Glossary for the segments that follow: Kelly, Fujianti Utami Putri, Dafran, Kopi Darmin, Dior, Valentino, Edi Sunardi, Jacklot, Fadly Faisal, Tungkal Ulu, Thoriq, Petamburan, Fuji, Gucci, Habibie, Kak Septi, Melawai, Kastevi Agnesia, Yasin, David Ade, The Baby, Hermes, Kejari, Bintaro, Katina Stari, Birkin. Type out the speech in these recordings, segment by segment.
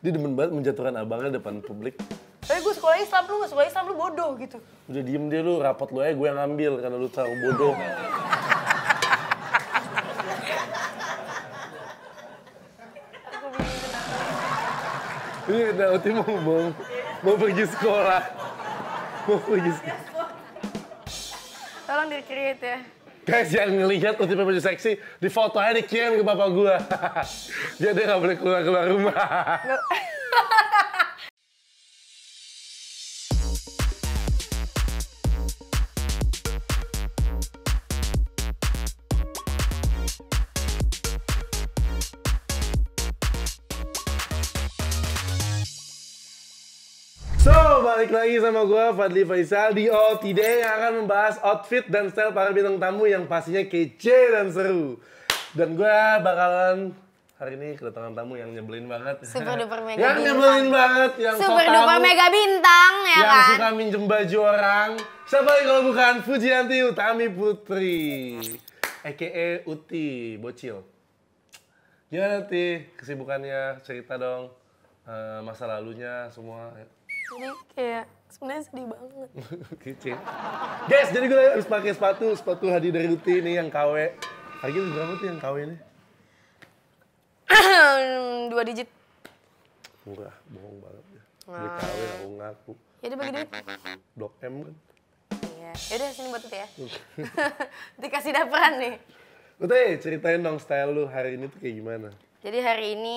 Dia demen banget menjatuhkan abangnya depan publik. Tapi gue sekolah Islam lu bodoh gitu. Udah diem dia lu, rapot lu aja gue yang ngambil karena lu tahu bodoh. Ini Nauti mau pergi sekolah. Mau pergi sekolah. Tolong dikiriin ya. Guys yang ngelihat Uti pakai baju seksi, di fotonya dikirim ke bapak gua. Jadi dia nggak boleh keluar rumah. Balik lagi sama gue, Fadly Faisal di OOTDAY yang akan membahas outfit dan style para bintang tamu yang pastinya kece dan seru. Dan gue bakalan hari ini kedatangan tamu yang nyebelin banget. Super duper mega yang nyebelin banget, yang super duper mega bintang ya yang kan? Yang suka minjem baju orang. Siapa lagi kalau bukan Fujianti Utami Putri, a.k.a. Uti, bocil. Gimana Uti, kesibukannya? Cerita dong masa lalunya semua. Jadi kayak sebenarnya sedih banget. Kece. Guys, jadi gue harus pakai sepatu Hadi dari Uti nih yang KW. Harganya berapa tuh yang KW ini? 2 digit. Murah, bohong banget ya. Beli KW aku ngaku. Jadi bagi duit. Blok M kan. Iya. Yaudah sini buat Uti ya. Dikasih Dafran nih. Uti, ceritain dong style lu hari ini tuh kayak gimana? Jadi hari ini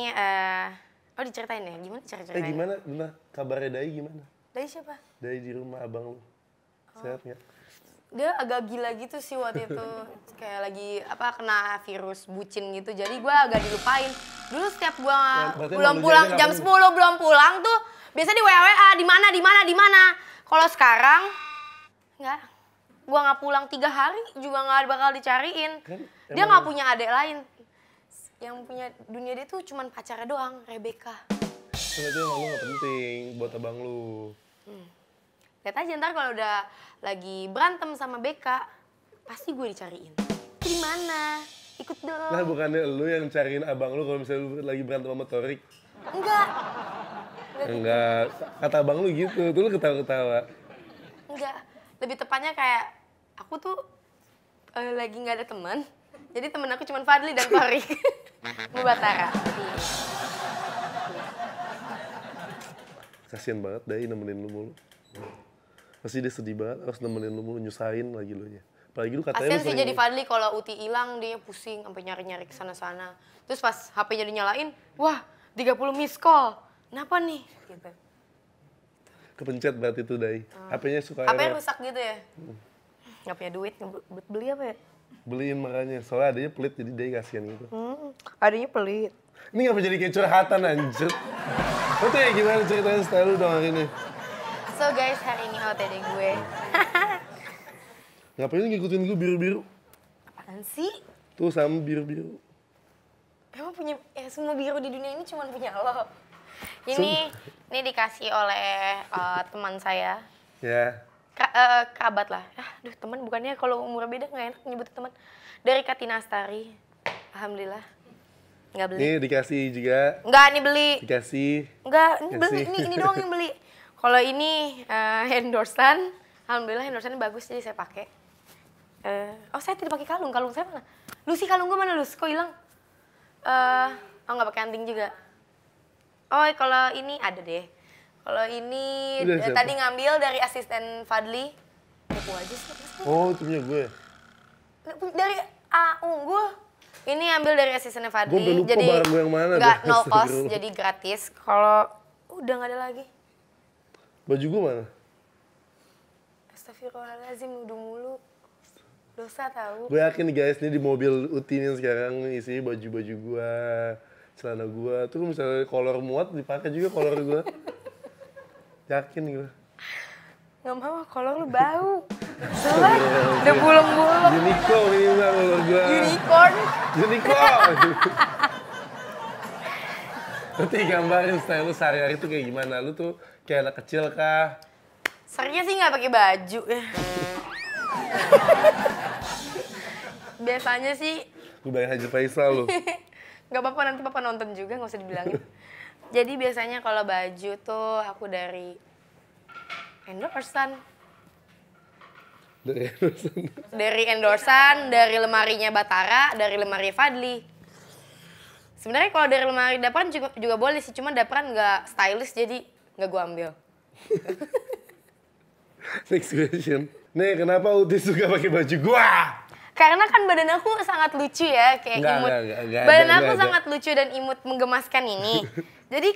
oh diceritain ya? Gimana ceritain? Gimana? Bentar, kabarnya Dai gimana? Dai siapa? Dai di rumah abang lu. Sehat nggak? Dia agak gila gitu sih waktu itu. Kayak lagi apa kena virus bucin gitu. Jadi gue agak dilupain. Dulu setiap gue belum pulang jam 10 belum pulang tuh biasa di WA di mana. Kalau sekarang nggak. Gue nggak pulang 3 hari juga nggak bakal dicariin. Dia nggak punya adik lain. Yang punya dunia dia tuh cuman pacarnya doang, Rebeka. Karena dia emang lu gak penting buat abang lu. Lihat aja ntar kalau udah lagi berantem sama Beka, pasti gue dicariin. Di mana? Ikut dong. Nah bukannya lu yang cariin abang lu kalau misalnya lu lagi berantem sama Thoriq? Enggak. Enggak. Kata abang lu gitu, tuh lu ketawa-ketawa. Enggak. Lebih tepatnya kayak, aku tuh lagi gak ada teman. Jadi temen aku cuman Fadly dan Thoriq. Mubatara. Kasian banget Dai nemenin lu mulu. Pasti dia sedih banget harus nemenin lu mulu, nyusahin lagi lu nya. Apalagi lu katanya kasian sih jadi Fadly kalau Uti hilang dia pusing sampai nyari-nyari ke sana-sana. Terus pas HP-nya dinyalain, wah 30 miss call. Kenapa nih? Gitu. Kepencet berarti itu Dai. HP-nya suka error. HP-nya rusak gitu ya? Nggak punya duit, beli apa ya? Beliin makanya, soalnya adanya pelit jadi dia kasihan gitu. Adanya pelit. Ini ngapa jadi kayak curhatan anjir. Oke, gimana ceritanya style lu dong hari ini? So guys, hari ini OOTDAY gue. Ngapain ngikutin gue biru-biru? Apaan sih? Tuh sama biru-biru. Emang punya, ya semua biru di dunia ini cuma punya lo. Ini dikasih oleh teman saya. Ya. Kabat lah, aduh teman bukannya kalau umur beda nggak enak nyebutin teman. Dari Katina Stari, alhamdulillah nggak beli. Ini dikasih juga. Nggak, ini beli. Dikasih. Nggak, ini beli. Ini doang yang beli. Kalau ini endorsean, alhamdulillah endorsean bagus jadi saya pakai. Oh saya tidak pakai kalung, kalung saya mana? Lucy kalung gue mana Lucy? Kok hilang? Oh nggak pakai anting juga. Oh kalau ini ada deh. Kalau ini tadi ngambil dari asisten Fadly. Aku aja sih. Oh, itu punya gue. Dari unggul. Ini ambil dari asistennya Fadly. Jadi yang mana gak no cost, jadi gratis. Kalau udah nggak ada lagi. Baju gue mana? Astagfirullahaladzim, udah mulu. Dosa tahu. Gue yakin guys, ini di mobil Uti nih sekarang isinya baju-baju gue, celana gue. Tuh misalnya kolor muat dipakai juga kolor gue. Yakin gue. Nggak mau, kolor lu bau. Selek, udah bulung-bulung. Unicorn ini mah kolor gue. Unicorn? Unicorn! Nanti gambarin style lu sehari-hari tuh kayak gimana? Lu tuh kayak anak kecil kah? Seharusnya sih nggak pakai baju. Biasanya sih... Gue bayar Haji Faisal lu. Nggak apa-apa, nanti papa nonton juga, nggak usah dibilangin. Jadi biasanya kalau baju tuh aku dari endorsan. Dari endorsan? Dari endorsan, dari lemarinya Batara, dari lemari Fadly. Sebenarnya kalau dari lemari Dafran juga boleh sih, cuma Dafran nggak stylish jadi nggak gua ambil. Next question. Nih, kenapa Uti suka pakai baju gua? Karena kan badan aku sangat lucu ya, kayak imut. Badan aku sangat lucu dan imut menggemaskan ini. Jadi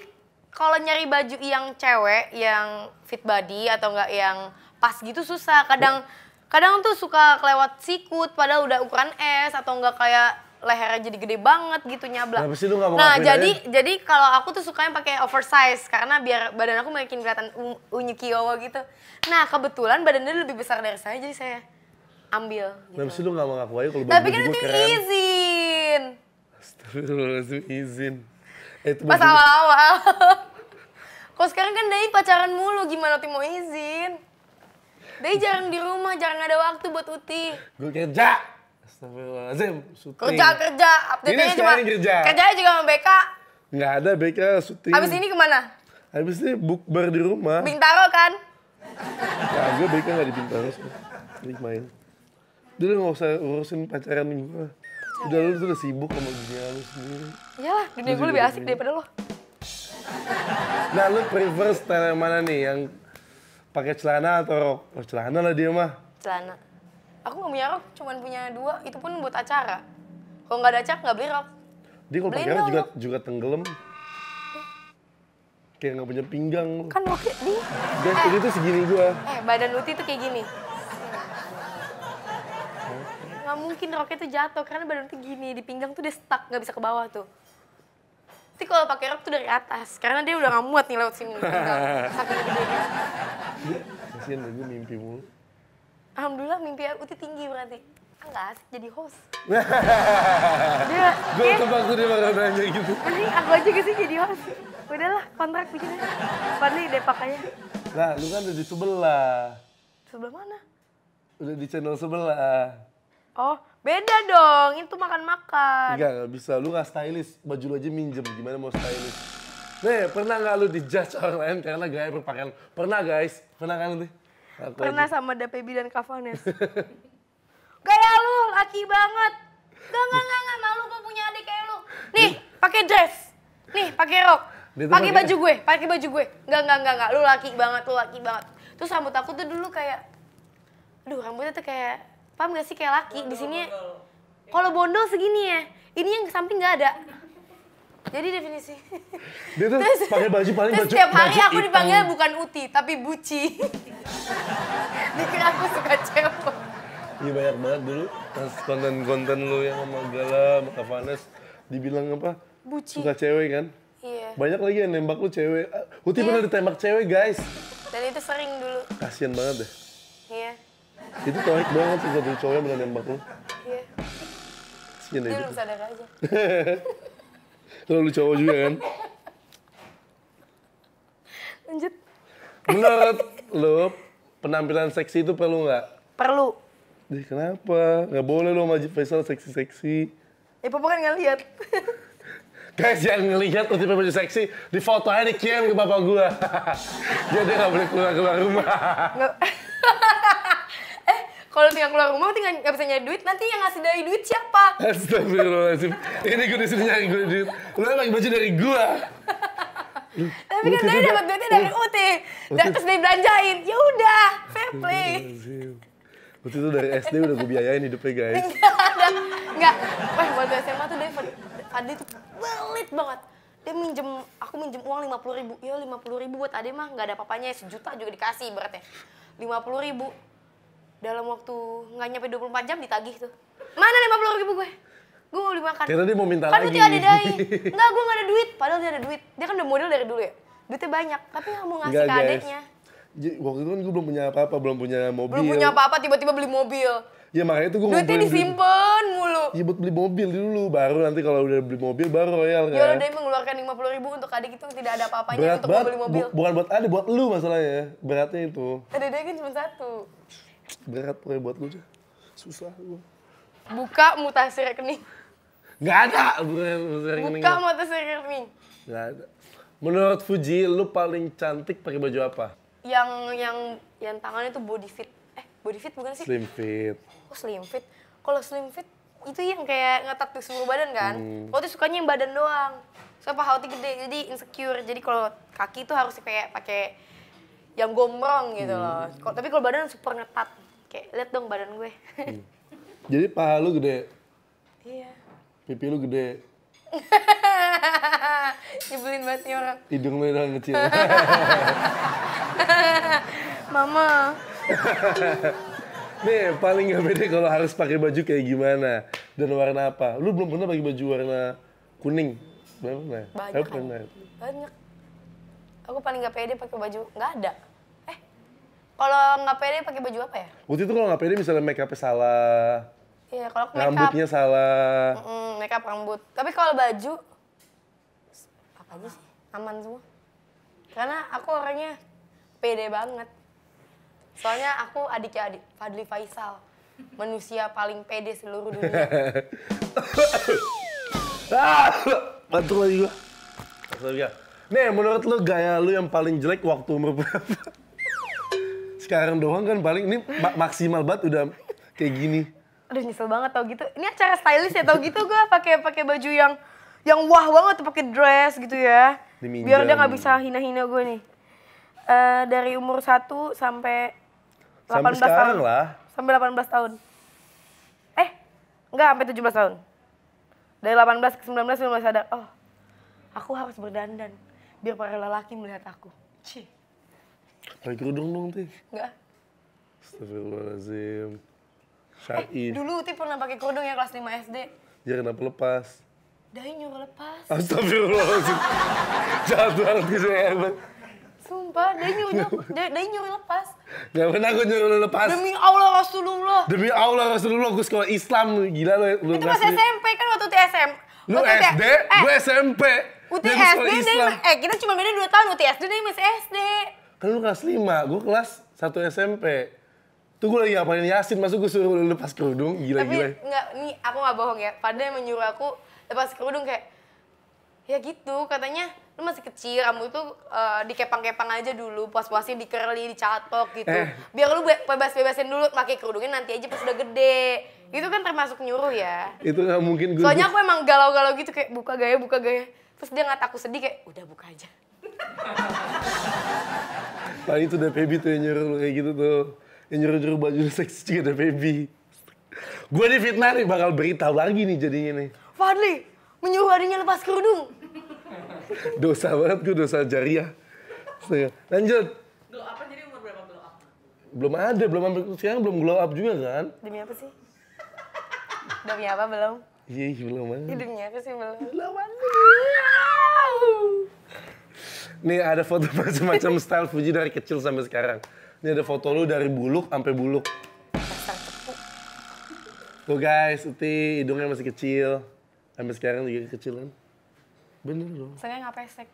kalau nyari baju yang cewek, yang fit body atau enggak yang pas gitu susah. Kadang tuh suka kelewat sikut, padahal udah ukuran S atau enggak kayak lehernya jadi gede banget gitu nyablak. Nah, pasti lu gak mau ngapain jadi kalau aku tuh sukanya pakai oversize karena biar badan aku makin kelihatan unyukiowo gitu. Nah, kebetulan badannya lebih besar dari saya jadi saya ambil gitu. Nah, pasti lu gak mau ngaku aja kalau baju gue keren. Tapi kan itu izin. Astagfirullahaladzim, izin. Pas awal-awal. Kok sekarang kan Day pacaran mulu, gimana Uti mau izin? Day jarang di rumah, jarang ada waktu buat Uti. Gue kerja. Kerja-kerja, update-nya cuma kerjanya juga sama BK. Nggak ada BK syuting. Habis ini kemana? Habis ini bukber di rumah. Bintaro kan? Ya gue BK nggak di Bintaro sih. Jadi main. Udah nggak usah urusin pacaran gue. Udah lu tuh udah sibuk sama dunia lu sendiri. Iyalah, dunia gue lebih asik daripada lo. Nah lu prefer style yang mana nih? Yang pakai celana atau rok? Oh, celana lah dia mah. Celana. Aku nggak punya rok, cuma punya dua, itu pun buat acara. Kalau nggak ada acara, nggak beli rok. Dia kalau pakai rok juga tenggelam. Kayak nggak punya pinggang. Kan roknya dia. Guys, ini tuh segini gua. Badan Uti tuh kayak gini. Nggak mungkin roknya tuh jatuh, karena badan tuh gini. Di pinggang tuh dia stuck, nggak bisa ke bawah tuh. Tapi kalau pakai rok tuh dari atas, karena dia udah nggak muat nih lewat sini. Sakitnya gede. Kasihan gue mimpi mulu. Alhamdulillah mimpi Uti tinggi berarti. Enggak asik jadi host. Gue terpaksa dia bakal nanya gitu. Ini aku aja kesini jadi host. Udahlah kontrak bikin aja. Fadly depak aja. Nah lu kan udah di sebelah. Sebelah mana? Udah di channel sebelah. Oh beda dong, itu makan-makan. Enggak bisa, lu gak stylish. Baju lu aja minjem, gimana mau stylish. Nih pernah gak lu dijudge orang lain karena gaya berpakaian? Pernah guys, pernah kan Uti? Pernah sama The Pebbie dan Kavanes. Kayak lu, laki banget. Enggak, malu gue punya adik kayak lu. Nih, pakai dress. Nih, pakai rok. Pakai baju gue, pakai baju gue. Enggak, lu laki banget, Terus rambut aku tuh dulu kayak aduh, rambutnya tuh kayak paham gak sih kayak laki di sini. Kalau bondol segini ya. Ini yang ke samping enggak ada. Jadi definisi. Dia tuh pakai baju paling baju. Setiap hari aku dipanggil bukan Uti, tapi Buci. Dikira aku suka cewek. Iya banyak banget dulu pas konten-konten lu yang sama Gala, sama Kavanes dibilang apa? Buci. Suka cewek kan? Iya. Banyak lagi yang nembak lu cewek. Uti pernah ditembak cewek, guys. Dan itu sering dulu. Kasian banget deh. Iya. Itu Thoriq banget suka tuh cowoknya bener nembak lu. Iya. Kasian deh. Dia belum sadar aja. Terlalu cowok juga kan? Lanjut. Menurut lu, penampilan seksi itu perlu nggak? Perlu. Dih, kenapa? Nggak boleh lo Majid Faisal seksi-seksi. Ya papa kan nggak lihat. Guys, jangan ngelihat Uti baju seksi. Di foto aja dikirim ke bapak gua. Jadi nggak boleh keluar rumah. Kalau tinggal keluar rumah, tinggal nggak bisa nyari duit. Nanti yang ngasih dari duit siapa? Astagfirullahaladzim. Ini gue disini nyari gue duit. Lu pakai baju dari gua. Tapi kan dia dapat duitnya dari Uti. Terus dia belanjain. Ya udah, fair play. Uti tuh dari SD udah gue biayain hidupnya guys. Enggak. Wah, waktu SMA tuh dia Fadly tuh pelit banget. Dia minjem, aku minjem uang 50.000. Ya 50.000 buat Ade mah nggak ada papanya. 1 juta juga dikasih ibaratnya. 50.000. Dalam waktu nggak nyampe 24 jam ditagih tuh. Mana 50.000 gue? Gue mau beli makan. Kira dia mau minta lagi. Kan Uti ada dai. Enggak, gue nggak ada duit. Padahal dia ada duit. Dia kan udah model dari dulu ya. Duitnya banyak, tapi nggak mau ngasih ke adiknya. Waktu itu kan gue belum punya apa-apa, belum punya mobil. Belum punya apa-apa, tiba-tiba beli mobil. Ya makanya itu gue ngumpulin. Duitnya disimpan mulu. Iya buat beli mobil dulu, baru nanti kalau udah beli mobil baru royal kan. Ya udah mengeluarkan 50.000 untuk adik itu tidak ada apa-apanya berat untuk beli mobil. Bukan buat adik, buat lu masalahnya. Beratnya itu. Adiknya kan cuma satu. Berat pokoknya buat gue aja. Susah gue. Buka mutasi rekening. Gak ada! Buka mutasi rekening. Gak ada. Menurut Fuji, lu paling cantik pakai baju apa? Yang tangannya tuh body fit. Body fit bukan sih? Slim fit. Oh, slim fit. Kalau slim fit itu yang kayak ngetat seluruh badan kan? Gua tuh sukanya yang badan doang. Soalnya paha otak gede, jadi insecure. Jadi kalau kaki tuh harus kayak pakai yang gombrong gitu loh. Tapi kalau badan super ngetat. Kayak lihat dong badan gue. Jadi paha lu gede. Iya. Pipi lu gede. Nyebelin banget nih orang. Hidung lu doang kecil. Mama. Nih paling gak pede kalau harus pakai baju kayak gimana dan warna apa? Lu belum pernah pakai baju warna kuning? Belum pernah. Banyak. Banyak. Aku paling gak pede pakai baju nggak ada. Kalau nggak pede pakai baju apa ya? Waktu itu kalau nggak pede misalnya make upnya salah. Iya, kalau rambutnya salah. Makeup rambut. Tapi kalau baju apa aja sih? Aman semua. Karena aku orangnya pede banget. Soalnya aku adiknya Fadly Faisal. Manusia paling pede seluruh dunia. Batuk lagi gua. Nih, menurut lu gaya lu yang paling jelek waktu umur berapa? Sekarang doang kan paling ini maksimal banget udah kayak gini. Aduh nyesel banget tau gitu. Ini acara stylish ya tau gitu gue pakai baju yang wah banget tuh pakai dress gitu ya. Diminjam. Biar dia nggak bisa hina-hina gue nih. Dari umur 1 sampai 18 tahun lah. Sampai 18 tahun. Enggak sampai 17 tahun. Dari 18 ke 19 gue mulai sadar, oh aku harus berdandan biar para lelaki melihat aku. Cih. Pakai kerudung dong Tih. Enggak. Astagfirullahaladzim. Dulu Uti pernah pakai kerudung ya kelas 5 SD. Ya kenapa lepas? Dai nyuruh lepas. Astagfirullahaladzim. Jahat banget gitu ya. Sumpah, Dai nyuruh lepas. Gak pernah aku nyuruh lepas. Demi Allah Rasulullah. Demi Allah Rasulullah, gue sekolah Islam. Gila lo. Itu pas SMP kan waktu Uti SM. Lu SD, gue SMP. Uti SD, kita cuma beda 2 tahun. Uti SD, Dai masih SD. Kan lu kelas 5, gue kelas 1 SMP. Tuh gue lagi ngapain Yasin, masuk gue suruh lepas kerudung, gila-gila. Tapi enggak, nih aku gak bohong ya, padahal yang menyuruh aku lepas kerudung kayak... Ya gitu, katanya lu masih kecil, rambut itu dikepang-kepang aja dulu, puas-puasin dikerli, dicatok gitu. Biar lu bebas-bebasin dulu, pakai kerudungnya nanti aja pas udah gede. Itu kan termasuk nyuruh ya. Itu gak mungkin gue... Soalnya aku emang galau-galau gitu kayak buka gaya. Terus dia ngat aku sedih kayak, udah buka aja. Paling itu The Pebbie tuh yang nyuruh lu kayak gitu tuh. Yang nyuruh-nyuruh baju seksi juga The Baby. Gue di fitnah nih, bakal berita lagi nih jadinya nih. Fadly menyuruh adiknya lepas kerudung. Dosa banget gue, dosa jariah. Lanjut. Glow up jadi umur berapa glow up? Belum ada, sekarang belum glow up juga kan? Demi apa sih? Demi apa belum? Iya, belum banget. Demi apa sih belum? Belum banget. Nih ada foto macam-macam style Fuji dari kecil sampai sekarang. Ini ada foto lu dari buluk sampai buluk. Tuh guys, Uti hidungnya masih kecil. Sampai sekarang juga kecilan. Bener loh. Saya nggak pesek.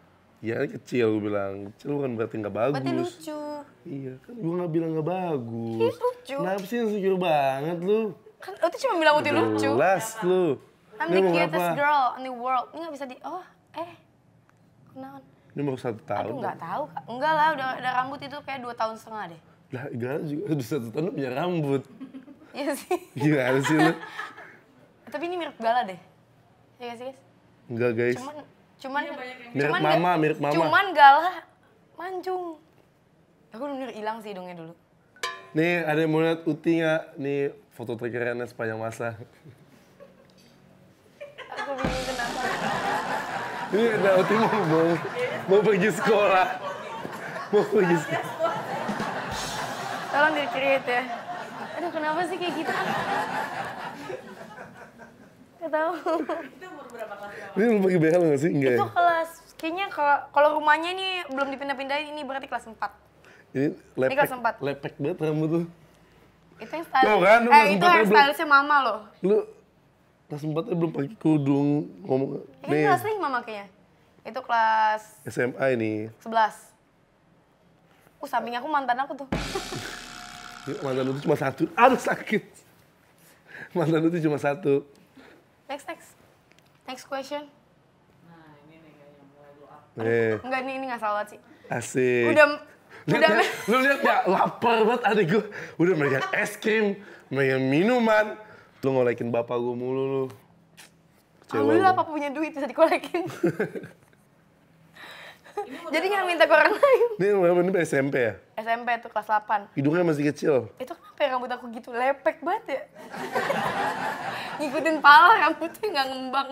Iya kecil, gue bilang. Kecil bukan berarti nggak bagus. Berarti lucu. Iya kan gue nggak bilang nggak bagus. Iya lucu. Kenapa sih insecure banget lu? Kan Uti cuma bilang Uti lucu. Jelas lu. I'm the cutest girl in the world. Ini nggak bisa di... Ini baru 1 tahun. Aduh nggak tahu, enggak lah udah rambut itu kayak 2,5 tahun deh. Lah gak juga, udah 1 tahun udah punya rambut. Iya sih. Gimana sih lu? Tapi ini mirip Gala deh. Iya gak sih guys? Enggak guys. Mirip mama. Cuman Gala mancung. Aku bener hilang sih hidungnya dulu. Nih ada yang mau lihat Uti nggak? Nih foto terkerennya sepanjang masa. Aku bingung kenapa. Ini ada Uti mau pergi sekolah. Mau pergi sekolah. Tolong dikreat ya. Aduh kenapa sih kayak gitu? Gak tau. Itu umur berapa kelas? Ini lu pakai behel gak sih? Enggak. Itu kelas. Kayaknya kalau rumahnya ini belum dipindah-pindahin, ini berarti kelas 4. Ini kelas 4. Lepek banget rambut lu. Itu yang style. Tuh kan, itu yang stylenya mama loh. Lu kelas 4-nya belum pakai kerudung. Ngomong. Ini kelas 5 makanya. Itu kelas... SMA ini. 11. Samping aku mantan aku tuh. Mantan itu cuma 1. Aduh sakit. Mantan itu cuma 1. Next question. Nah ini nih yang mau blow up. Nih. Enggak, ini nggak salah sih. Asik. Udah lu lihat nggak? Lapar banget adik gue. Udah megang es krim, megang minuman. Lu ngolekin bapak gue mulu lu. Alhamdulillah apa punya duit bisa dikolekin. Jadi nggak minta ke orang lain. Ini SMP ya? SMP tuh kelas 8. Hidungnya masih kecil. Itu kenapa ya rambut aku gitu lepek banget ya? Ngikutin pala rambutnya nggak ngembang.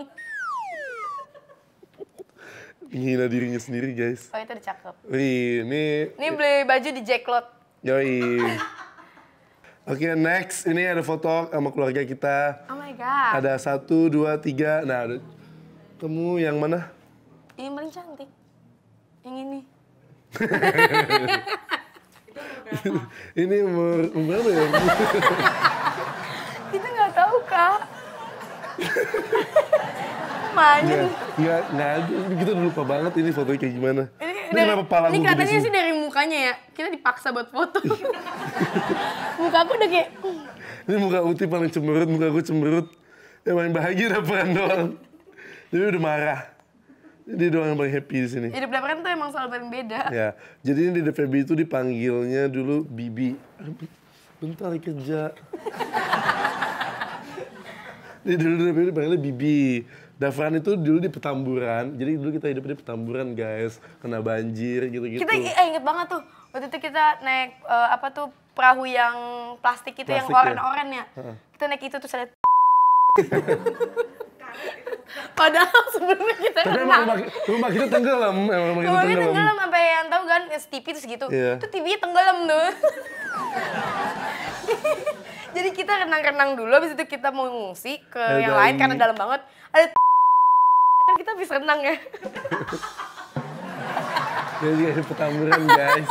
Menghina dirinya sendiri guys. Oh itu udah cakep. Wih, ini beli baju di Jacklot. Yoi. Oke, next. Ini ada foto sama keluarga kita. Oh my God. Ada 1, 2, 3. Nah, temu yang mana? Yang paling cantik. Yang ini. Ini umur berapa ya? Kita nggak tahu, Kak. Mainin. Nggak ada. Kita udah lupa banget ini fotonya kayak gimana. Ini katanya sih dari mukanya ya. Kita dipaksa buat foto. Muka aku udah kayak... Ini muka Uti paling cemberut, muka aku cemberut. Yang paling bahagia Dafran doang. Jadi udah marah. Dia doang yang paling happy di sini. Hidup Dafran tuh emang selalu paling beda. Ya, jadi ini di The Pebbie itu dipanggilnya dulu Bibi. Bentar kerja. Dia dulu di The Pebbie dipanggilnya Bibi. Dafran itu dulu di Petamburan. Jadi dulu kita hidup di Petamburan guys. Kena banjir gitu-gitu. Kita inget banget tuh. Waktu itu kita naik perahu yang plastik itu yang oren-oren ya. Kita naik itu terus ada. Padahal sebelumnya kita renang. Rumah kita tenggelam. Rumah kita tenggelam sampai yang tahu kan TV itu segitu. Itu TV-nya tenggelam tuh. Jadi kita renang-renang dulu, habis itu kita mau ngungsi ke yang lain karena dalam banget. Ada kan kita habis renang ya. Jadi ada Petamburan guys.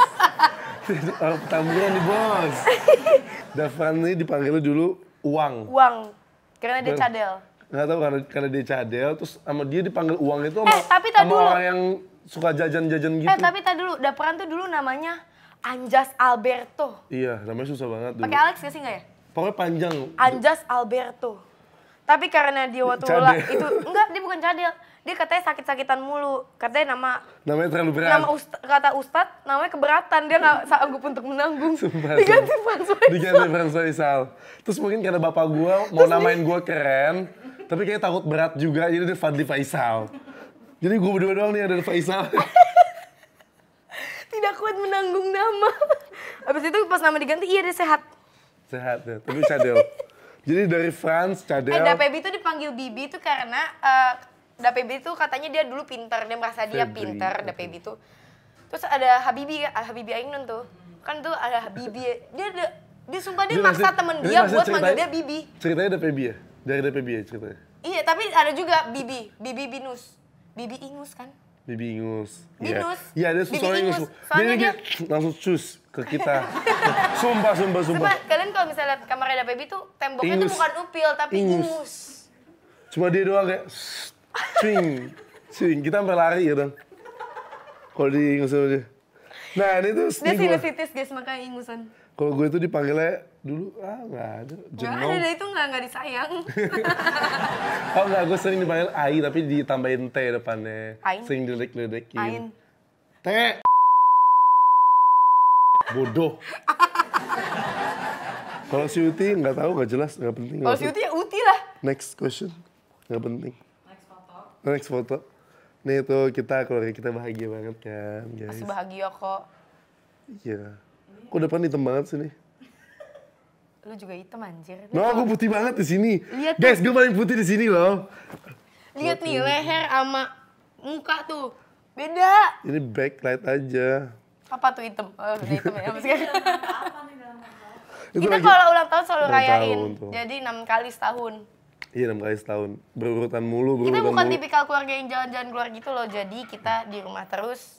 Petamburan nih bos. Dafran ini dipanggilnya dulu Uang. Uang. Karena dia cadel. Nggak tahu karena dia cadel, terus sama dia dipanggil Uang itu sama orang yang suka jajan-jajan gitu. Tapi tak dulu, Dafran tuh dulu namanya Anjas Alberto. Iya, namanya susah banget dulu. Pakai Alex gak sih nggak ya? Pokoknya panjang. Anjas Alberto. Tapi karena dia waktu lulak itu, enggak dia bukan cadel. Dia katanya sakit-sakitan mulu, katanya namanya terlalu berat. Nama kata Ustadz, namanya keberatan, dia nggak sanggup untuk menanggung. Sumpah, diganti Fadly Faisal. Terus mungkin karena bapak gue mau namain gue keren, tapi kayaknya takut berat juga, jadi dia Fadly Faisal. Jadi gue berdua doang nih ada Faisal. Tidak kuat menanggung nama. Habis itu pas nama diganti, iya dia sehat. Sehat ya, tapi cadel. Jadi dari France, cadel. The Pebbie itu dipanggil Bibi itu karena The Pebbie itu katanya dia dulu pinter, dia merasa dia pinter, The Pebbie itu. Terus ada Habibie Ainun tuh. Kan tuh ada Habibie, dia sumpah dia maksa temen dia buat manggil dia Bibi. Ceritanya The Pebbie ya? Dari The Pebbie ya ceritanya? Iya, tapi ada juga Bibi Binus. Bibi Ingus kan? Bibi Ingus. Binus? Iya, dia soalnya Ingus. Soalnya dia langsung cus ke kita. Sumpah. Kalian kalau misalnya lihat kamarnya The Pebbie tuh, temboknya tuh bukan upil, tapi Ingus. Cuma dia doang kayak cing. Kita sampai lari ya dong. Kalau di Ingus sama dia. Nah, ini tuh dia sinusitis guys, makanya Ingusan. Kalau gue tuh dipanggilnya dulu, nggak ada. Nggak ada, itu nggak disayang. Oh nggak, gue sering dipanggil Ai, tapi ditambahin T depannya. Ain. Sering diledek-ledekin. Ain. T. Bodoh. Kalau si Uti nggak tahu, nggak jelas, nggak penting. Kalau si Uti ya Uti lah. Next question, nggak penting. Next foto. Nih tuh kita keluarga kita bahagia banget kan, guys. Masih bahagia kok. Iya. Kok depan hitam banget sih nih? Lu juga hitam anjir. No, aku putih banget di sini. Lihat guys, gue paling putih di sini loh. Lihat nih leher sama muka tuh beda. Ini backlight aja. Apa tuh hitam? Oh, hitam ya maksudnya. Kita kalau ulang tahun selalu rayain. Jadi 6 kali setahun. Iya 6 kali setahun. Berurutan mulu. Kita bukan tipikal keluarga yang jalan-jalan keluar gitu loh. Jadi kita di rumah terus.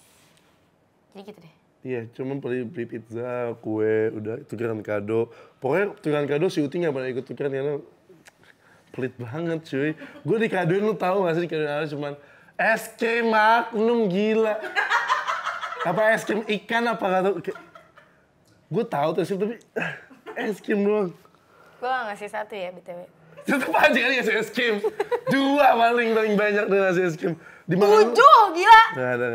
Jadi gitu deh. Iya, cuman beli pizza, kue, udah tukeran kado. Pokoknya tukeran kado si Uti nggak pernah ikut tukeran karena pelit banget cuy. Gue dikadoin lu tahu nggak sih dikadoin apa? Cuman es krim Magnum gila. Apa es krim ikan apa nggak tahu? Gue tahu tuh sih tapi es krim doang. Gue nggak ngasih satu ya btw. Tetep aja kan ngasih es krim. Dua paling banyak dengan ngasih es krim. 7, gila. Nggak ada.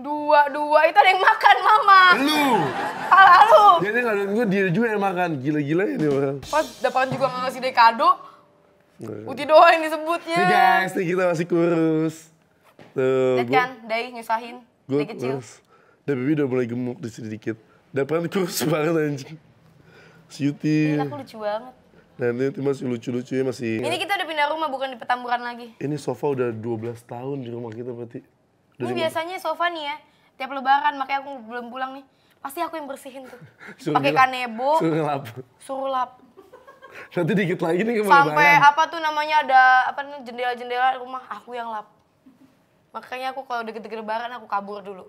Dua, itu ada yang makan, Mama. Lu. Alah lu. Jadi kalau gue dia juga yang makan, gila-gila ini orang. Pas Dafran juga nggak ngasih dia kado. Uti doang yang disebutnya. Nih guys, nih kita masih kurus. Lihat kan, Day nyusahin. Gue kurus. The Baby udah mulai gemuk di sedikit. Dafran kurus banget anjing. Si Uti. Ini aku lucu banget. Dan ini masih lucu-lucu ya masih. Ini kita udah pindah rumah bukan di Petamburan lagi. Ini sofa udah 12 tahun di rumah kita berarti. Ini biasanya sofa nih ya, tiap lebaran makanya aku belum pulang nih. Pasti aku yang bersihin tuh. Pakai kanebo. Suruh lap. Nanti dikit lagi nih kemana-mana. Sampai apa tuh namanya ada apa nih jendela-jendela rumah aku yang lap. Makanya aku kalau deket-deket lebaran aku kabur dulu.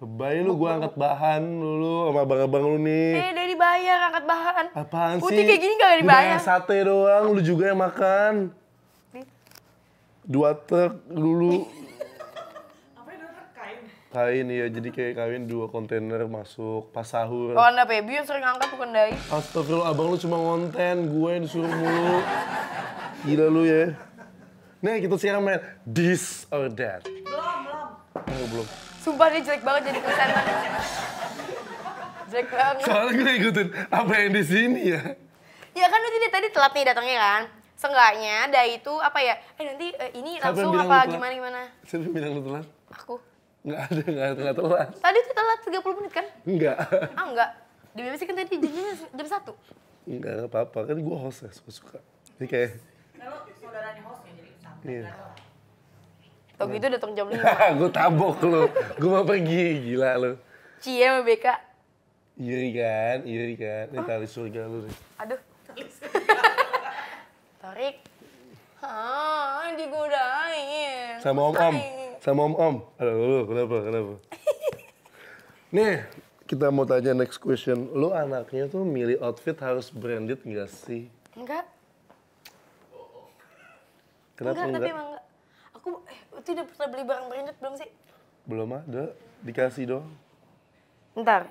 Lebay lu, gua angkat bahan dulu sama abang-abang lu nih. Udah dibayar angkat bahan. Apaan sih? Putih kayak gini gak dibayar. Dibayar sate doang, lu juga yang makan. 2 truk dulu. Apa 2 truk kain? Kain ya, jadi kayak kain 2 kontainer masuk pas sahur. Kalau anda Pebbie yang sering angkat bukan Day. Astagfirullah, abang lu cuma ngonten, gue yang disuruh mulu. Gila lu ya. Nih kita sekarang main this or that. Belum. Sumpah dia jelek banget jadi kesana. Jelek banget. Soalnya gue ikutin apa yang di sini ya. Ya kan udah tadi telat nih datangnya kan. Seenggaknya dari itu apa ya? Nanti ini langsung apa gimana? Siapa yang bilang lu telat? Aku. Enggak telat. Tadi tuh telat 30 menit kan? Enggak. Ah enggak. Di BBC kan tadi janjinya jam 1. Enggak apa-apa kan gue host ya suka-suka. Jadi kayak. Kalau saudaranya host ya jadi sampai. Iya. Tau gitu datang jam 5. Gue tabok lu, gue mau pergi, gila lu. Cie sama Rebeka. Iri kan. Ini tali surga lu deh. Aduh. Thoriq. Hah, digodain. Sama om-om. Aduh, lu kenapa? Nih, kita mau tanya next question. Lu anaknya tuh milih outfit harus branded nggak sih? Enggak. Kenapa enggak? Tapi emang enggak. Aku udah pernah beli barang branded belum sih? Belum ada, dikasih dong. Ntar.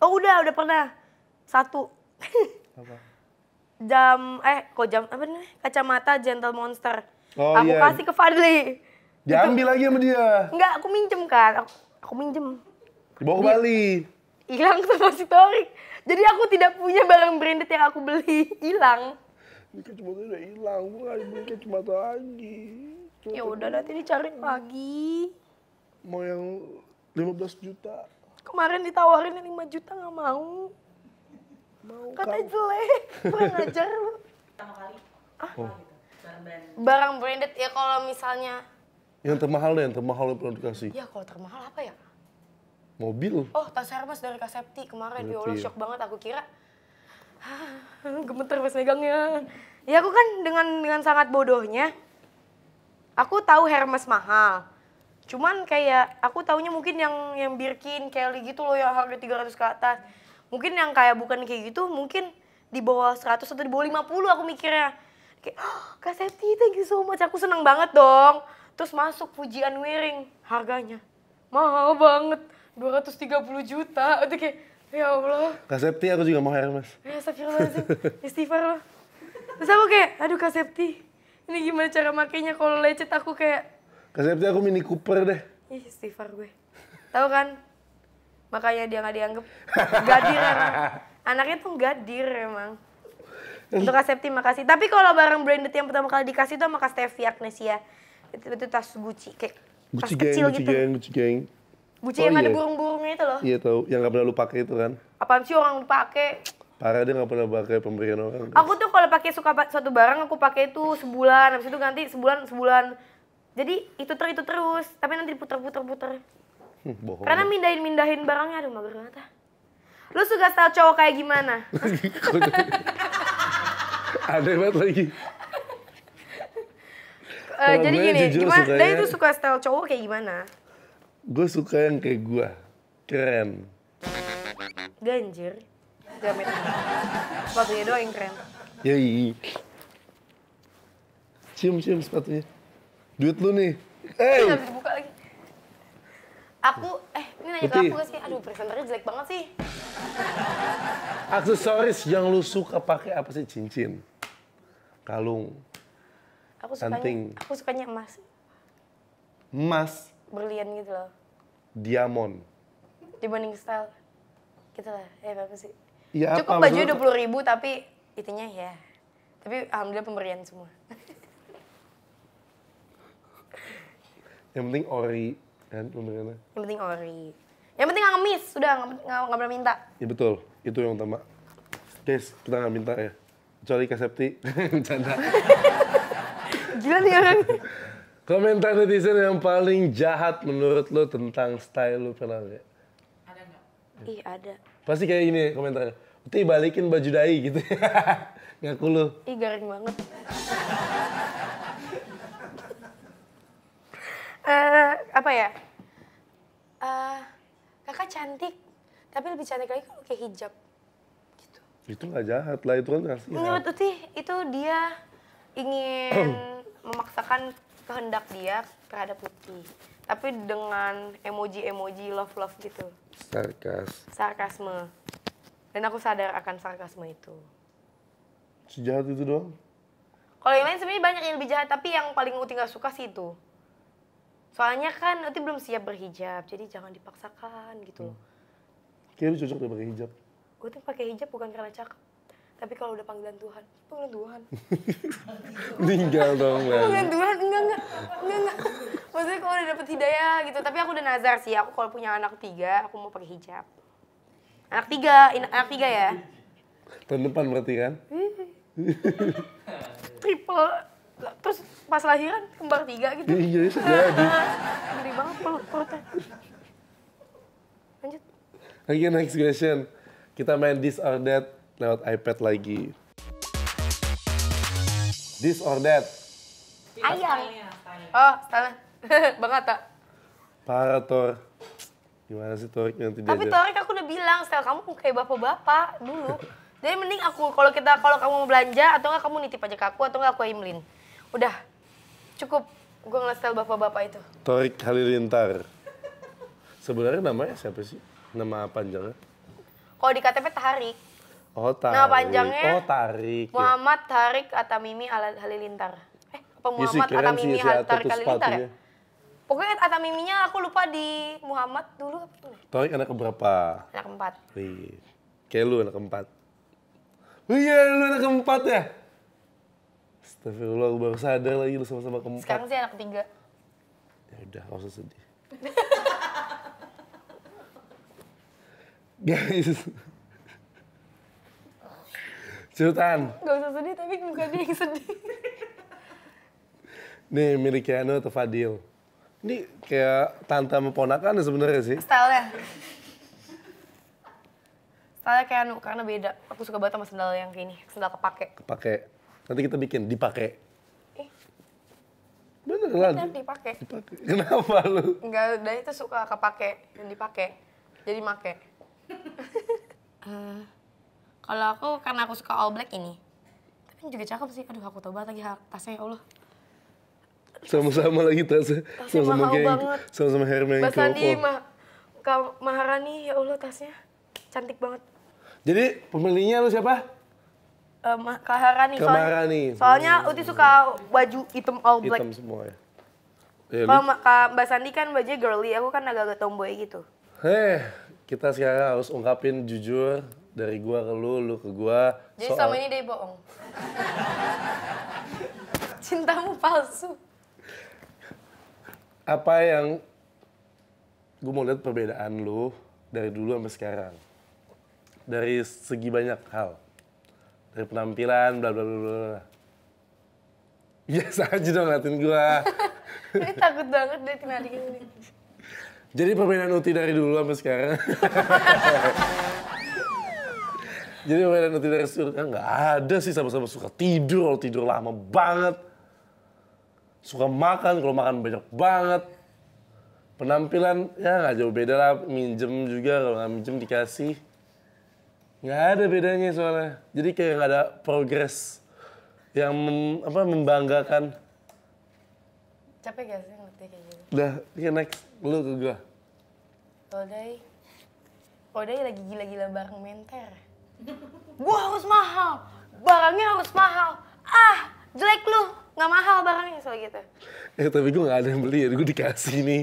Oh udah pernah. 1. Apa? Kacamata Gentle Monster. Oh, aku kasih ke Fadly. Diambil lagi sama dia? Enggak, aku minjem kan. Aku minjem. Dibawa ke Bali. Hilang sama si Thoriq. Jadi aku tidak punya barang branded yang aku beli. Hilang. Ini kacamata udah hilang, gue gak dibeli kacamata lagi. Ya udah nanti dicari lagi. Mau yang 15 juta. Kemarin ditawarin yang 5 juta gak mau. Katanya jelek, kurang ajar lu. Pertama kali? Barang branded ya kalau misalnya. Yang termahal pernah dikasih. Ya kalau termahal apa ya? Mobil. Oh tas Hermes dari Kak Septi kemarin. Ya Allah shock banget aku kira. Gemeter pas megangnya. Ya aku kan dengan sangat bodohnya. Aku tahu Hermes mahal, cuman kayak aku taunya mungkin yang Birkin, Kelly gitu loh yang harga 300 ke atas. Mungkin yang kayak bukan kayak gitu, mungkin di bawah 100 atau di bawah 50 aku mikirnya. Kayak, oh, Kak Septi thank you so much, aku seneng banget dong. Terus masuk Fujian Wearing, harganya mahal banget, 230 juta. Itu kayak, ya Allah. Kak Septi aku juga mau Hermes. Ya astagfirullahaladzim, istighfar loh. Terus aku kayak, aduh Kak Septi. Ini gimana cara makainya kalau lecet aku kayak... Kak Septi aku Mini Cooper deh. Ih, istighfar gue. Tahu kan? Makanya dia nggak dianggap gadir emang. Anaknya tuh gadir emang. Untuk Kak Septi makasih. Tapi kalau barang branded yang pertama kali dikasih tuh sama Kastevi Agnesia. Itu tas Gucci. Kayak tas kecil gitu. Gucci geng. Gucci yang ada burung-burungnya itu loh. Iya tahu, yang nggak pernah lu pakai itu kan. Apaan sih orang lu pakai? Parah dia nggak pernah pakai pemberian orang. Aku tuh kalau pakai suka suatu barang aku pakai itu sebulan, habis itu ganti sebulan. Jadi itu terus, tapi nanti puter. Bohong. Karena mindahin barangnya aduh mager banget. Lu suka style cowok kayak gimana? Ada banget lagi. Jadi gini, gimana? Dia itu suka style cowok kayak gimana? Gue suka yang kayak gua, keren. Ganjir. Jamet. Sepatunya doang yang keren. Yoi. Cium sepatunya. Duit lu nih. Hey. Gak bisa buka lagi. Ini nanya ke aku gak sih? Aduh, presenternya jelek banget sih. Aksesoris yang lu suka pakai apa sih? Cincin. kalung. Aku sukanya emas. Emas? Berlian gitu loh. Diamond. Dibanding style. Gitu lah, apa sih. Ya, cukup baju 20.000 tapi itunya ya. Tapi alhamdulillah pemberian semua. Yang penting ori kan pemberiannya. Yang penting ori. Yang penting ngemis, sudah nggak pernah minta. Ya betul, itu yang utama. Guys, kita nggak minta ya. Kecuali Kak Septi, bercanda. Gila nih orang. Komentar netizen yang paling jahat menurut lo tentang style lo pernah nggak? Ada nggak? Ih ada. Pasti kayak gini komentarnya. Uti balikin baju dai gitu. Ngaku lo. Ih garing banget. Apa ya? Kakak cantik, tapi lebih cantik lagi kalau pakai hijab. Gitu. Itu nggak jahat lah, itu kan kasih. Menurut Uti, itu dia ingin memaksakan kehendak dia terhadap Uti. Tapi dengan emoji-emoji love-love gitu. Sarkasme. Dan aku sadar akan sarkasme itu. Sejahat itu doang? Kalau yang lain sebenarnya banyak yang lebih jahat, tapi yang paling Uti nggak suka sih itu. Soalnya kan Uti belum siap berhijab, jadi jangan dipaksakan gitu. Kayaknya cocok udah pakai hijab. Uti pakai hijab bukan karena cakep, tapi kalau udah panggilan Tuhan, panggilan Tuhan. Meninggal dong. Panggilan Tuhan, enggak. Maksudnya kalau udah dapet hidayah gitu, tapi aku udah nazar sih. Aku kalau punya anak 3, aku mau pakai hijab. Anak tiga ya. Tahun depan berarti kan? Triple. Terus pas lahiran kembar 3 gitu. Iya, bisa jadi. Gede banget perutnya. Lanjut. Oke, next question. Kita main This or That lewat iPad lagi. This or That. Ayang. Oh, salah. Bang Atta. Parah, Thor. Gimana sih Thoriq nanti dia? Tapi Thoriq aku udah bilang, style kamu kayak bapak-bapak dulu. Jadi mending aku, kalau kamu mau belanja, atau nggak kamu nitip aja ke aku, atau nggak aku imlin. Udah, cukup. Gue ngeliat style bapak-bapak itu. Thoriq Halilintar. Sebenarnya namanya siapa sih? Nama panjangnya? Kalau di KTP Thoriq. Oh, Thoriq. Nama panjangnya? Oh, Thoriq. Muhammad Thoriq Atamimi Halilintar. Apa Muhammad Atamimi Halilintar ya? Pokoknya Atamiminya aku lupa di Muhammad dulu. Thoriq anak keberapa? Anak keempat. Wih, kayak lu anak keempat. Wih, lu anak keempat ya? Astagfirullah, aku baru sadar lagi lu sama-sama keempat. Sekarang sih anak ketiga. Ya udah, gak usah sedih. Guys. Cutan. Gak usah sedih, tapi muka dia yang sedih. Nih, milik Yano atau Fadil. Ini kayak tante sama ponakan sebenarnya sih. Style-nya. Style-nya kayak Yano, karena beda. Aku suka banget sama sendal yang kayak ini, sendal kepake. Kepake. Nanti kita bikin dipakai. Bener lah. Bener dipakai. Kenapa lu? Enggak, dari itu suka kepake dan dipakai. Jadi make. Kalau aku karena aku suka all black ini. Tapi juga cakep sih. Aduh, aku tobat lagi tasnya ya Allah. Sama-sama lagi tasnya. Sama-sama geng. Sama-sama Hermes. Mbak Sandi, Maharani, ya Allah tasnya. Cantik banget. Jadi pembelinya lu siapa? Kak Maharani. Soalnya Uti suka baju hitam all black. Hitam semua ya? Kalau Mbak Sandi kan bajunya girly, aku kan agak-agak tomboy gitu. Kita sekarang harus ungkapin jujur dari gua ke lu, lu ke gua. Jadi selama ini dia bohong. Cintamu palsu. Apa yang gua mau lihat perbedaan lu dari dulu sampai sekarang? Dari segi banyak hal. Dari penampilan, bla bla bla. Biasa aja dong ngeliatin gua. Ini takut banget deh kena adik ini. Jadi perbedaan Uti dari dulu sampai sekarang. Jadi perbedaan Uti dari sekarang nggak ada sih, sama-sama suka tidur, kalau tidur lama banget. Suka makan, kalau makan banyak banget. Penampilan ya nggak jauh beda lah, minjem juga kalau nggak minjem dikasih. Nggak ada bedanya soalnya. Jadi kayak nggak ada progres yang membanggakan. Capek gak sih ngerti kayak gitu? Udah, ya next. Lu ke gua. OOTDAY lagi gila-gila barang menter. Gua harus mahal. Barangnya harus mahal. Ah, jelek lu, nggak mahal barangnya, soal gitu. Ya tapi gue nggak ada yang beli, ya gue dikasih nih.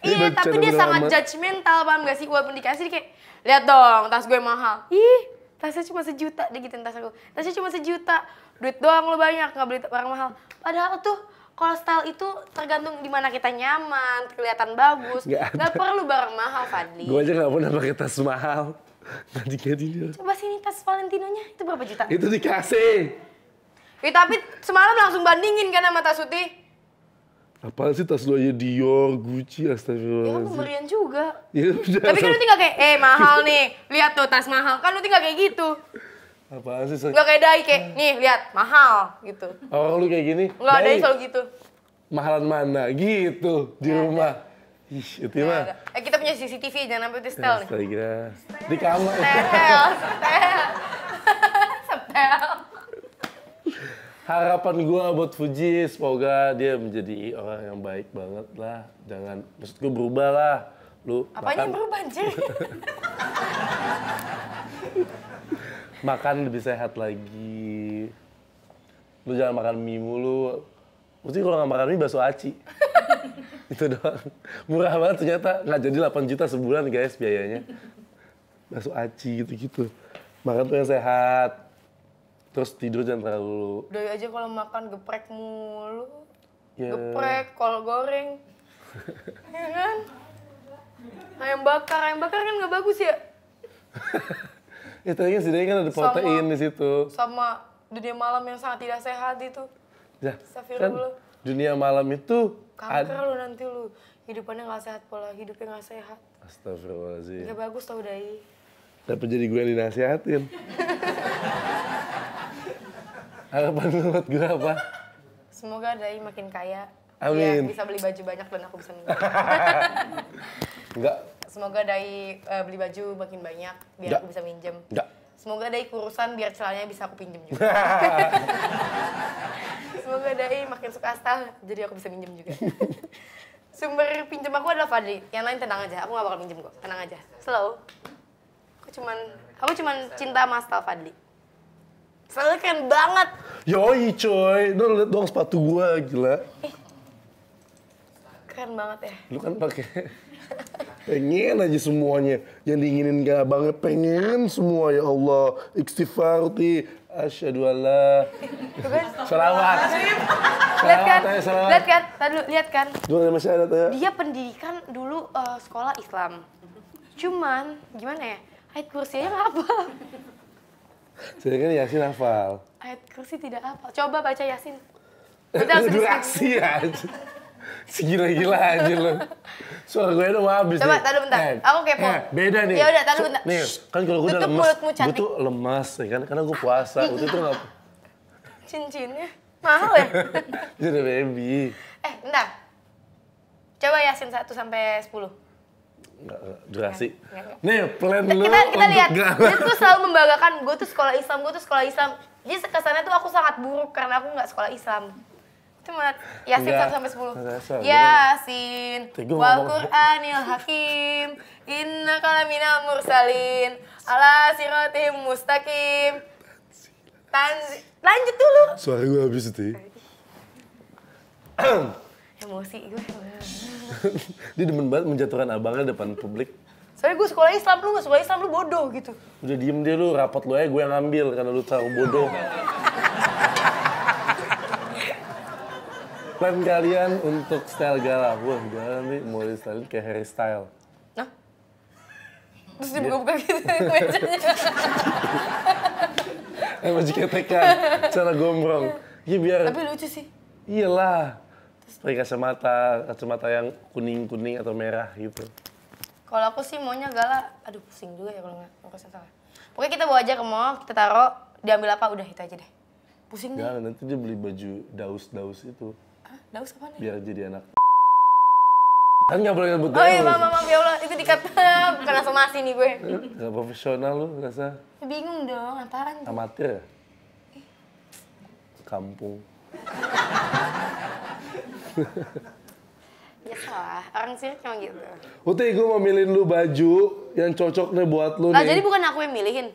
Iya, tapi dia sangat judgmental, paham gak sih? Walaupun dikasih, kayak, lihat dong, tas gue mahal. Ih, tasnya cuma sejuta, dia gituin tas aku. Tasnya cuma sejuta, duit doang lu banyak, nggak beli barang mahal. Padahal tuh, kalau style itu tergantung di mana kita nyaman, kelihatan bagus. Nggak perlu barang mahal, Fadly. Gue aja nggak pernah pakai tas mahal. Coba sini tas Valentinonya, itu berapa juta? Itu dikasih. Ya, tapi semalam langsung bandingin kan sama tas Suti. Apaan sih tas lu aja Dior, Gucci, astagfirullah. Ya kan pemberian juga. Ya, tapi kan lu tinggal kayak, mahal nih, lihat tuh tas mahal. Kan lu tinggal kayak gitu. Apaan sih? Gak kayak Dai kayak, nih lihat, mahal gitu. Orang lu kayak gini? Gak, Dai selalu gitu. Mahalan mana? Gitu, di rumah. Ih, itu mah. Kita punya CCTV, jangan sampai setel nih. Astaga. Di kamar. Setel. Harapan gue buat Fuji, semoga dia menjadi orang yang baik banget lah. Jangan, maksud gue berubah lah. Lu apanya makan, berubah, Jay? Makan lebih sehat lagi. Lu jangan makan mie mulu. Mesti kalau nggak makan mie, bakso aci. Itu doang. Murah banget ternyata. Nggak jadi 8 juta sebulan guys biayanya. Bakso aci gitu-gitu. Makan tuh yang sehat. Terus tidur jangan terlalu... Doi aja kalau makan geprek mulu. Yeah. Geprek, kol goreng. Ya kan? Ayam bakar kan nggak bagus ya? Ya tadi kan setidaknya kan ada protein di situ. Sama dunia malam yang sangat tidak sehat itu. Ya, kan dunia malam itu... Kanker lu nanti lu. Hidupannya nggak sehat, pola hidupnya nggak sehat. Astagfirullahaladzim. Nggak bagus tau, Dai. Dapat jadi gue yang dinasihatin. Harapan buat gue apa? Semoga Dai makin kaya. Amin. Dia bisa beli baju banyak dan aku bisa minum. Enggak. Semoga Dai beli baju makin banyak biar aku bisa minjem. Enggak. Semoga Dai kurusan biar celananya bisa aku pinjem juga. Semoga Dai makin suka style jadi aku bisa minjem juga. Sumber pinjem aku adalah Fadly. Yang lain tenang aja, aku gak bakal minjem kok. Tenang aja. Slow. Aku cuman cinta sama style Fadly. Soalnya keren banget. Yoi coy, lu liat dong sepatu gua, gila. Keren banget ya. Lu kan pakai pengen aja semuanya. Yang diinginin gak banget, pengen semua ya Allah. Istighfar ti, asyhadu alla. Salawat. Lihat kan, lihat kan. Dia pendidikan dulu sekolah Islam. Cuman, gimana ya, ayat kursinya apa? Jadi kan Yasin hafal. Ayat kursi tidak hafal. Coba baca Yasin. Durasi aja. Segila-gila aja lo. Suara gue udah mau habis. Coba, taruh bentar. Aku kepo. Beda nih. Ya udah, taruh bentar. Nih, kan kalau gue udah lemas, gue tuh lemas ya kan. Karena gue puasa, gue tuh gak... Cincinnya mahal ya? Jadi baby. Bentar. Coba Yasin 1 sampai 10. Nggak, durasi. Nih, plan lu kita lihat. Dia tuh selalu membanggakan, gue tuh sekolah Islam. Jadi kesannya tuh aku sangat buruk karena aku nggak sekolah Islam. Cuma Yasin 1 sampai 10. Yasin, wal Qur'anil Hakim, innaka laminal mursalin, ala siratim mustaqim. Lanjut dulu. Suara gue habis itu. Emosi gue. Dia demen banget menjatuhkan abangnya depan publik. Soalnya gue sekolah Islam, lu gak sekolah Islam, lu bodoh gitu. Udah diem dia lu, rapot lu aja gue yang ngambil karena lu tahu bodoh. Plan kalian untuk style gala. Wah gala nih, mau di-style kayak Harry Style. Nah? Terus dibuka-buka gitu mejanya. Emang diketekan, cara gombrong. Ya biar... Tapi lucu sih. Iyalah. Pakai kacamata yang kuning-kuning atau merah gitu. Kalau aku sih maunya gala, aduh pusing juga ya kalau nggak salah. Pokoknya kita bawa aja ke mall, kita taruh, diambil apa udah itu aja deh. Pusing deh. Jangan, nanti dia beli baju daus-daus itu. Hah? Daus apa nih? Biar jadi anak. Kan nggak boleh nyebut daus. Oh iya maaf ya Allah, itu dikata bukan asomasi nih gue. Nggak profesional lu rasa. Bingung dong, antaran. Amatir ya? Kampung. Ya salah, orang sih cuma gitu. Uti, gue mau milihin lu baju yang cocok nih buat lu nih. Jadi bukan aku yang milihin?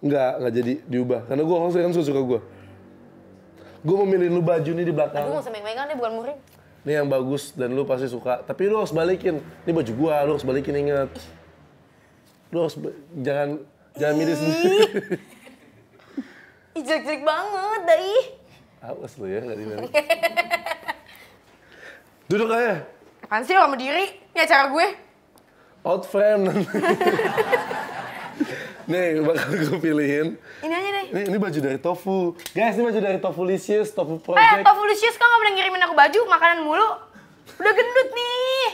Enggak jadi diubah. Karena gue orang kan suka gue. gue mau milihin lu baju nih di belakang. Aku mau semeng-mengan nih, bukan murim. Nih yang bagus dan lu pasti suka. Tapi lu harus balikin. Ini baju gua, lu harus balikin, inget. Lu harus jangan milih sendiri. Jelek-jelek banget, dai. Awas lu ya, gak dimana. Duduk aja. Apaan sih lo sama diri? Ini acara gue. Old friend. Nih, bakal gue pilihin. Ini aja deh. Ini baju dari Tofu. Guys, ini baju dari Tofulicious, Tofu Project. Tofulicious kok gak pernah ngirimin aku baju, makanan mulu. Udah gendut nih.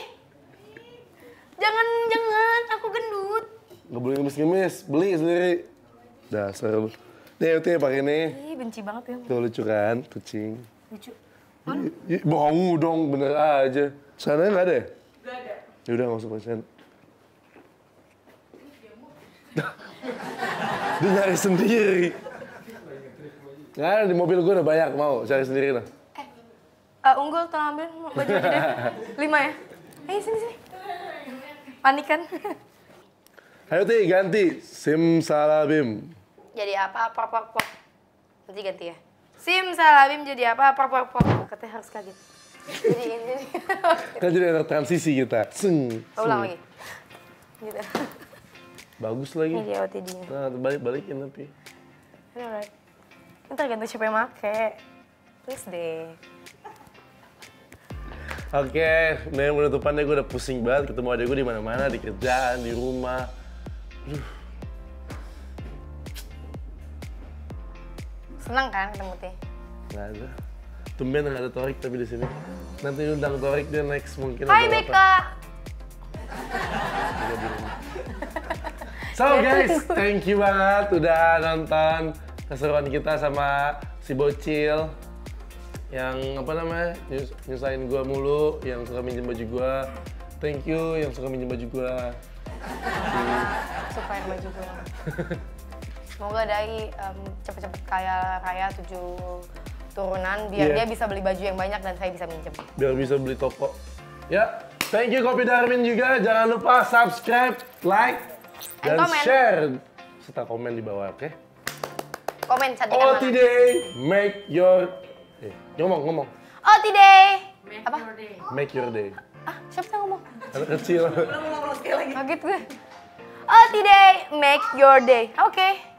Jangan, aku gendut. Gak boleh ngemis-ngemis, beli sendiri. Dasar lu. Nih, Uti pakai ini. Ih, benci banget ya. Tuh lucu kan, kucing. Lucu. Mau dong, bener aja. Sananya gak ada ya? Gak ada. Yaudah, gak usah pacaran. Dia nyari sendiri. Gak ada, di mobil gue udah banyak, mau cari sendiri lah. Unggul, tolong ambil baju aja deh. 5 ya? Ayo sini. Panik kan? Ayo Ti, ganti. Simsalabim. Jadi apa? Pok. Nanti ganti ya. Simsalabim jadi apa? Pok. Katanya harus kaget. Jadi ini. Kan jadi ada transisi kita. Seng. Ulang lagi. Gitu. Bagus lagi. Ini dia OOTD-nya. Nah, balikin tapi. Alright. Ntar ganti siapa yang make. Please deh. Oke, nah yang penutupannya gue udah pusing banget ketemu adek gue di mana-mana, di kerjaan, di rumah. Aduh. Senang kan ketemu Teh? Nggak ada. Tumben nggak ada Thoriq tapi di sini. Nanti undang Thoriq dia next mungkin. Hai Rebeka. So guys, thank you banget udah nonton keseruan kita sama si bocil yang apa namanya nyusahin gua mulu, yang suka minjem baju gua. Thank you yang suka minjem baju gua. Suka yang baju gua. Semoga Dai cepet-cepet kaya raya 7 turunan biar dia bisa beli baju yang banyak dan saya bisa minjem. Biar bisa beli toko. Ya, thank you Kopi Darmin juga. Jangan lupa subscribe, like. Dan share serta komen di bawah, oke? Okay? Komen cantik banget. OOTDAY make your day. Ngomong. OOTDAY apa? Make your day. Ah, siapa yang ngomong? Anak kecil. Kaget gue. OOTDAY make your day. Oke. Okay.